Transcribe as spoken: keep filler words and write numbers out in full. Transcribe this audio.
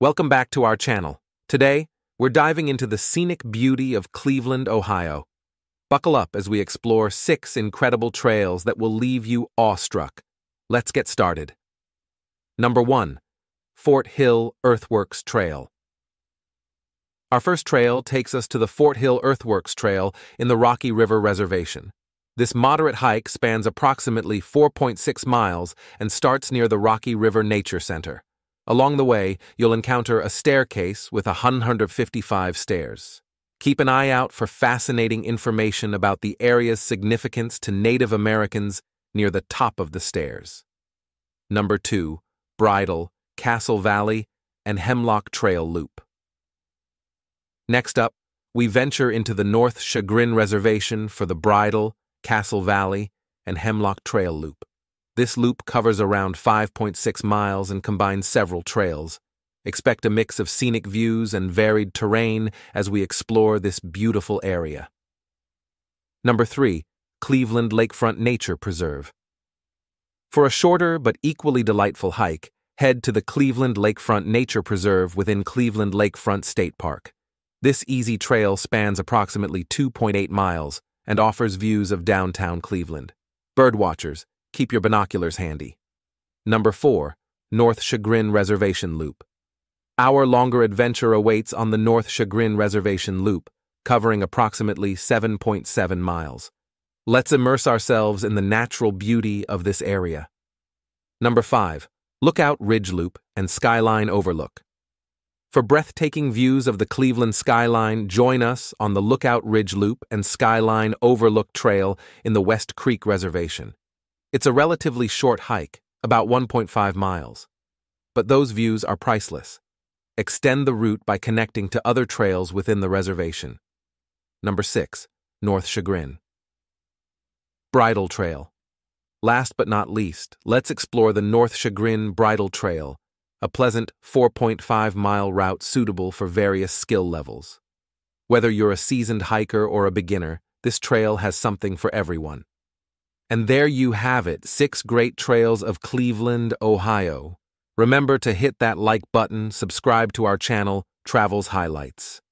Welcome back to our channel. Today, we're diving into the scenic beauty of Cleveland, Ohio. Buckle up as we explore six incredible trails that will leave you awestruck. Let's get started. Number one. Fort Hill Earthworks Trail. Our first trail takes us to the Fort Hill Earthworks Trail in the Rocky River Reservation. This moderate hike spans approximately four point six miles and starts near the Rocky River Nature Center. Along the way, you'll encounter a staircase with one hundred fifty-five stairs. Keep an eye out for fascinating information about the area's significance to Native Americans near the top of the stairs. Number two. Bridle, Castle Valley, and Hemlock Trail Loop. Next up, we venture into the North Chagrin Reservation for the Bridle, Castle Valley, and Hemlock Trail Loop. This loop covers around five point six miles and combines several trails. Expect a mix of scenic views and varied terrain as we explore this beautiful area. Number three. Cleveland Lakefront Nature Preserve. For a shorter but equally delightful hike, head to the Cleveland Lakefront Nature Preserve within Cleveland Lakefront State Park. This easy trail spans approximately two point eight miles and offers views of downtown Cleveland. Birdwatchers, keep your binoculars handy. Number four. North Chagrin Reservation Loop. Our longer adventure awaits on the North Chagrin Reservation Loop, covering approximately seven point seven miles. Let's immerse ourselves in the natural beauty of this area. Number five. Lookout Ridge Loop and Skyline Overlook. For breathtaking views of the Cleveland skyline, join us on the Lookout Ridge Loop and Skyline Overlook Trail in the West Creek Reservation. It's a relatively short hike, about one point five miles. But those views are priceless. Extend the route by connecting to other trails within the reservation. Number six. North Chagrin Bridle Trail. Last but not least, let's explore the North Chagrin Bridle Trail, a pleasant four point five mile route suitable for various skill levels. Whether you're a seasoned hiker or a beginner, this trail has something for everyone. And there you have it, six great trails of Cleveland, Ohio. Remember to hit that like button, subscribe to our channel, Travels Highlights.